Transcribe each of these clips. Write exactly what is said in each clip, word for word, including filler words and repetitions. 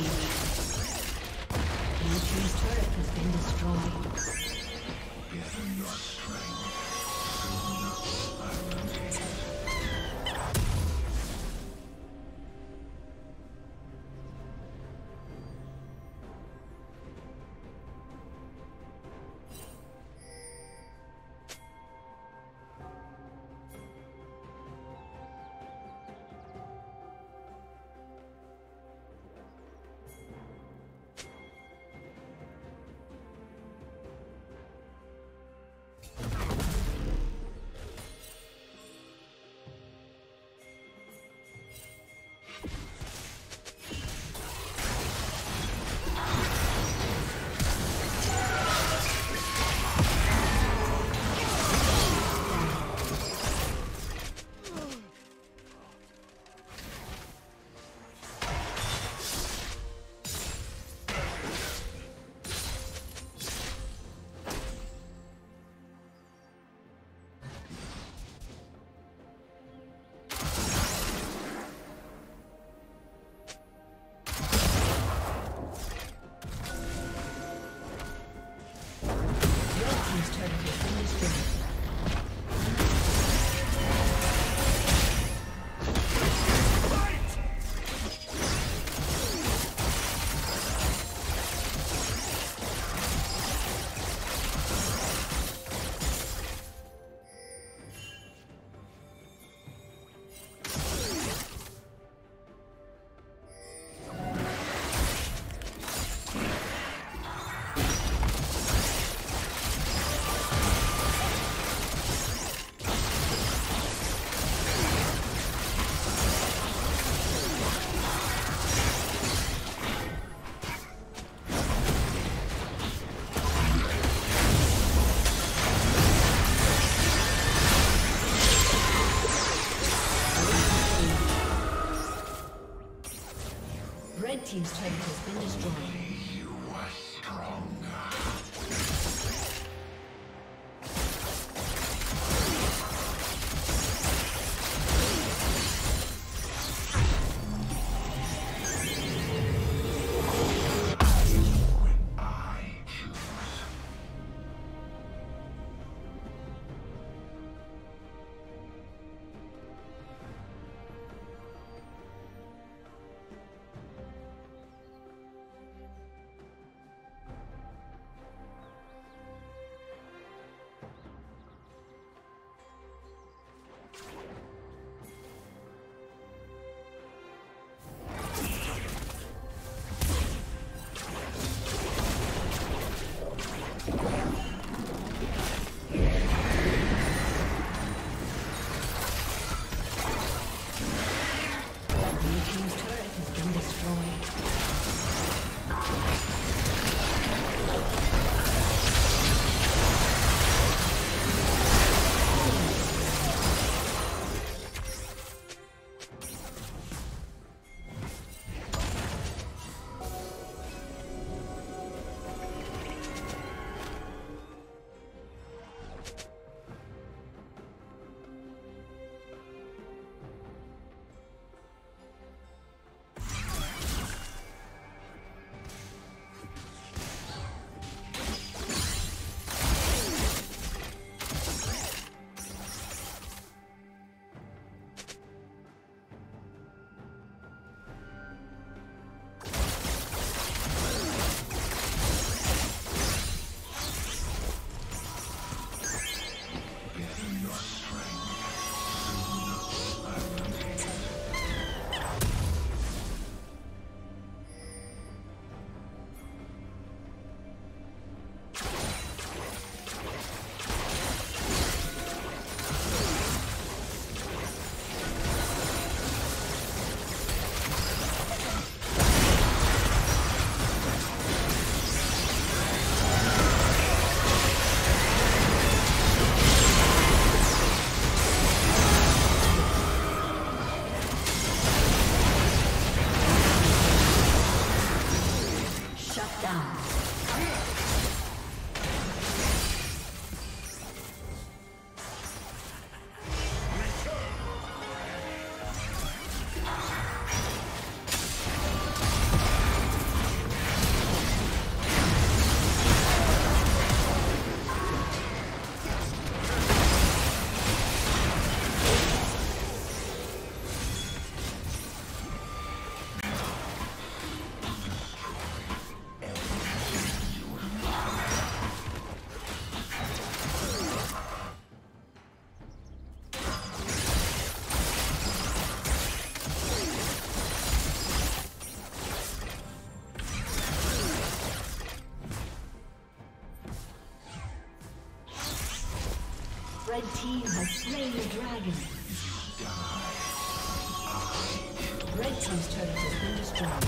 rampage. Your team's turret has been destroyed. Gather your strength. Team's turret has been destroyed. Red team has slain the dragon. You die. Red team's turret has been destroyed.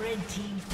Red